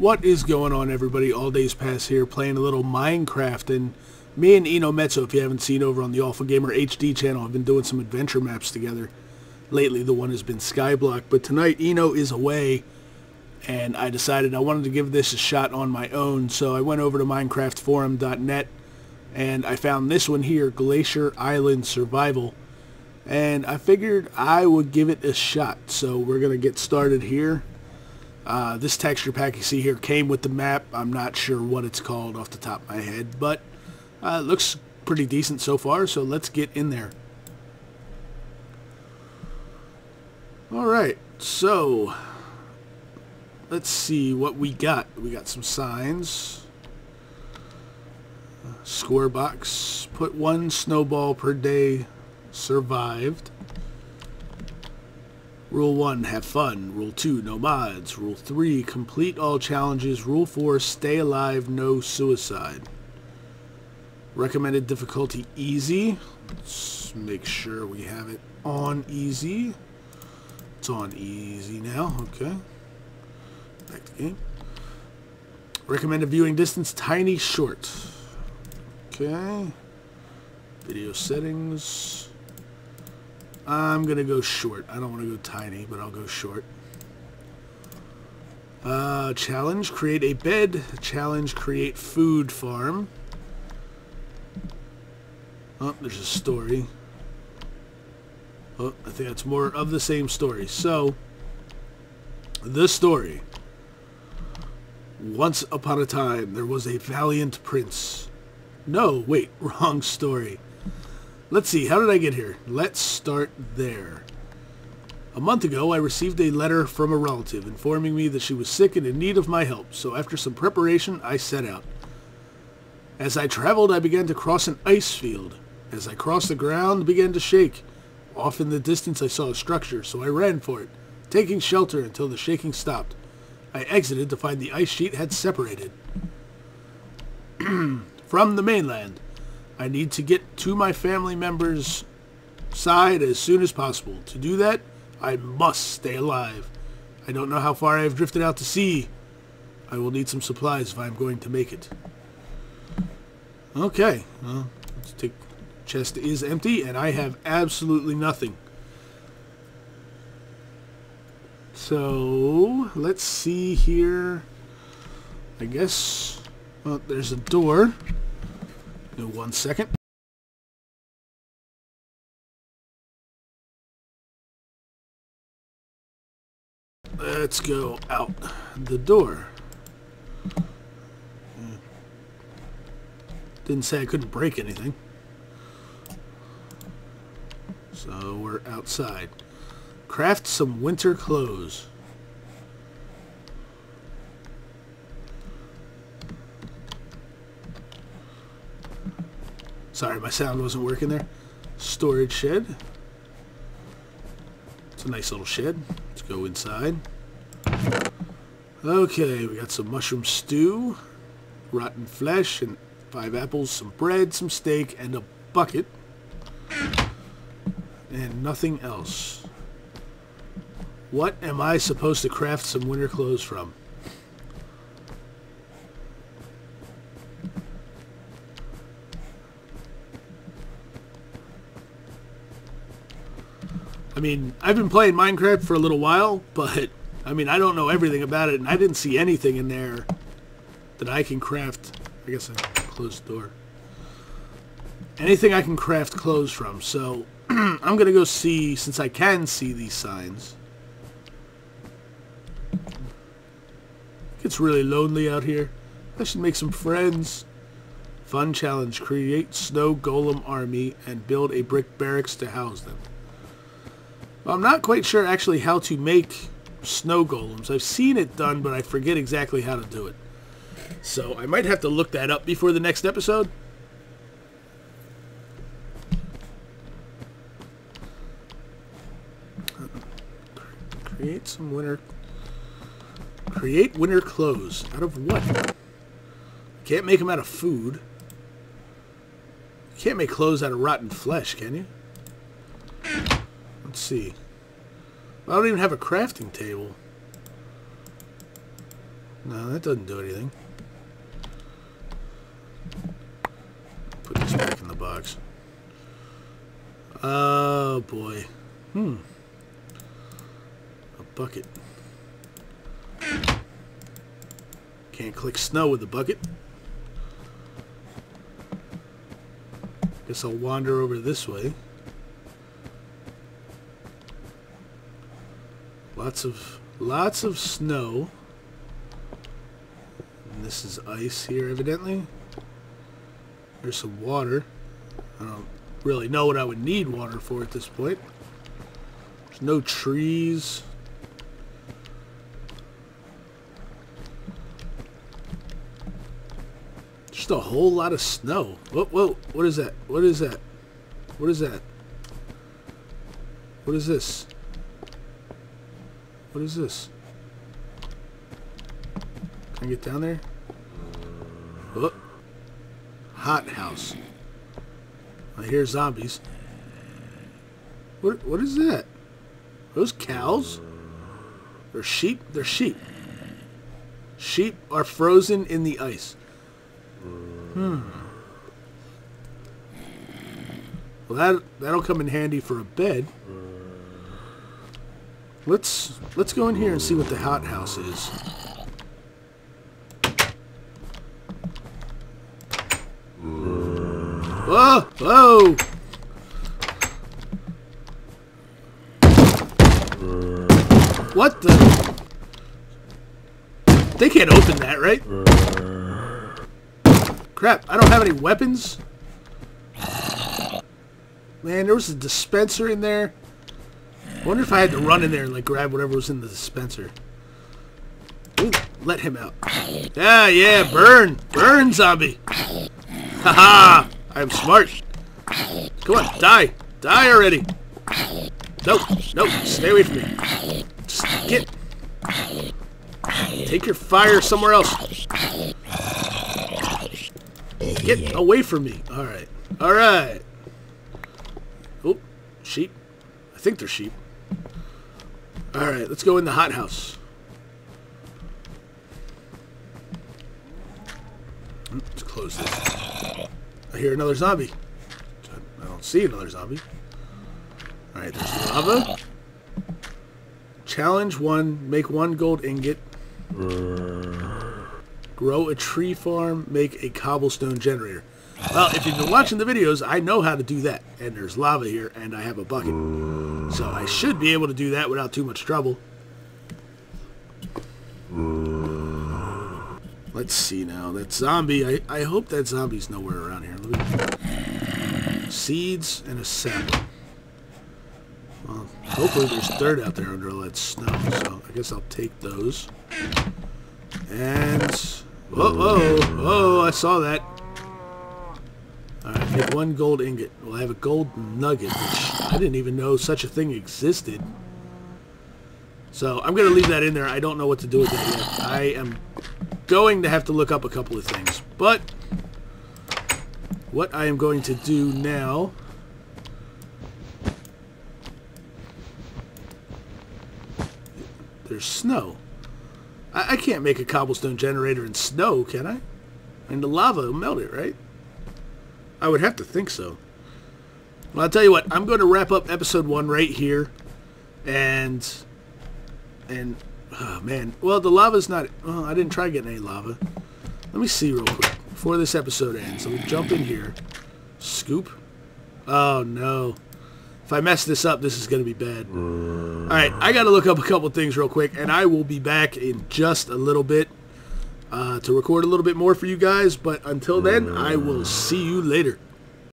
What is going on, everybody? All Days Pass here, playing a little Minecraft, and me and Eno Mezzo, if you haven't seen over on the Awful Gamer HD channel, I've been doing some adventure maps together. Lately, the one has been Skyblock, but tonight Eno is away, and I decided I wanted to give this a shot on my own, so I went over to minecraftforum.net, and I found this one here, Glacier Island Survival, and I figured I would give it a shot, so we're going to get started here. This texture pack you see here came with the map. I'm not sure what it's called off the top of my head, but it looks pretty decent so far, so let's get in there. Alright, so let's see what we got. We got some signs. Square box. Put one snowball per day. Survived. Rule 1, have fun. Rule 2, no mods. Rule 3, complete all challenges. Rule 4, stay alive, no suicide. Recommended difficulty, easy. Let's make sure we have it on easy. It's on easy now, okay. Back to game. Recommended viewing distance, tiny short. Okay. Video settings. I'm going to go short. I don't want to go tiny, but I'll go short. Challenge, create a bed. Challenge, create food farm. Oh, there's a story. Oh, I think that's more of the same story. So, the story. Once upon a time, there was a valiant prince. No, wait, wrong story. Let's see, how did I get here? Let's start there. A month ago, I received a letter from a relative informing me that she was sick and in need of my help, so after some preparation, I set out. As I traveled, I began to cross an ice field. As I crossed, the ground began to shake. Off in the distance, I saw a structure, so I ran for it, taking shelter until the shaking stopped. I exited to find the ice sheet had separated from the mainland. I need to get to my family members' side as soon as possible. To do that, I must stay alive. I don't know how far I have drifted out to sea. I will need some supplies if I am going to make it. Okay. Well, let's take... Chest is empty, and I have absolutely nothing. So, let's see here. I guess... Well, there's a door. No, 1 second. Let's go out the door. Didn't say I couldn't break anything. So we're outside. Craft some winter clothes. Sorry, my sound wasn't working there. Storage shed. It's a nice little shed. Let's go inside. Okay, we got some mushroom stew, rotten flesh, and 5 apples, some bread, some steak, and a bucket. And nothing else. What am I supposed to craft some winter clothes from? I mean, I've been playing Minecraft for a little while, but, I mean, I don't know everything about it, and I didn't see anything in there that I can craft. I guess I closed the door. Anything I can craft clothes from, so I'm going to go see, since I can see these signs. It gets really lonely out here. I should make some friends. Fun challenge, create snow golem army and build a brick barracks to house them. I'm not quite sure actually how to make snow golems. I've seen it done, but I forget exactly how to do it. So I might have to look that up before the next episode. Create some winter... Create winter clothes. Out of what? Can't make them out of food. You can't make clothes out of rotten flesh, can you? Let's see. I don't even have a crafting table. No, that doesn't do anything. Put this back in the box. Oh boy. A bucket. Can't click snow with the bucket. Guess I'll wander over this way. Lots of snow. And this is ice here, evidently. There's some water. I don't really know what I would need water for at this point. There's no trees. Just a whole lot of snow. Whoa, what is that? What is that? What is that? What is this? What is this? Can I get down there? Oh. Hothouse. I hear zombies. What is that? Are those cows? They're sheep? They're sheep. Sheep are frozen in the ice. Well, that'll come in handy for a bed. Let's go in here and see what the hothouse is. Whoa! Whoa! What the? They can't open that, right? Crap, I don't have any weapons. Man, there was a dispenser in there. I wonder if I had to run in there and like grab whatever was in the dispenser. Ooh, let him out. Ah, yeah, burn! Burn, zombie! Haha! I'm smart. Come on, die! Die already! No, no, stay away from me. Just get... Take your fire somewhere else. Get away from me. Alright. Alright. Oh, sheep. I think they're sheep. Alright, let's go in the hothouse. Let's close this. I hear another zombie. I don't see another zombie. Alright, there's lava. Challenge 1. Make 1 gold ingot. Grow a tree farm, make a cobblestone generator. Well, if you've been watching the videos, I know how to do that. And there's lava here, and I have a bucket. So I should be able to do that without too much trouble. Let's see now. That zombie, I hope that zombie's nowhere around here. Seeds and a sapling. Well, hopefully there's dirt out there under all that snow, so I guess I'll take those. And... Oh, I saw that. Alright, make 1 gold ingot. Well, I have a gold nugget, which I didn't even know such a thing existed. So, I'm going to leave that in there. I don't know what to do with that yet. I am going to have to look up a couple of things. But, what I am going to do now... There's snow. I can't make a cobblestone generator in snow, can I? And the lava will melt it, right? I would have to think so. Well, I'll tell you what. I'm going to wrap up episode 1 right here. And oh, man. Well, the lava's not... Well, I didn't try getting any lava. Let me see real quick before this episode ends. Let me jump in here. Scoop. Oh, no. If I mess this up, this is going to be bad. Alright, I got to look up a couple things real quick, and I will be back in just a little bit to record a little bit more for you guys. But until then, I will see you later.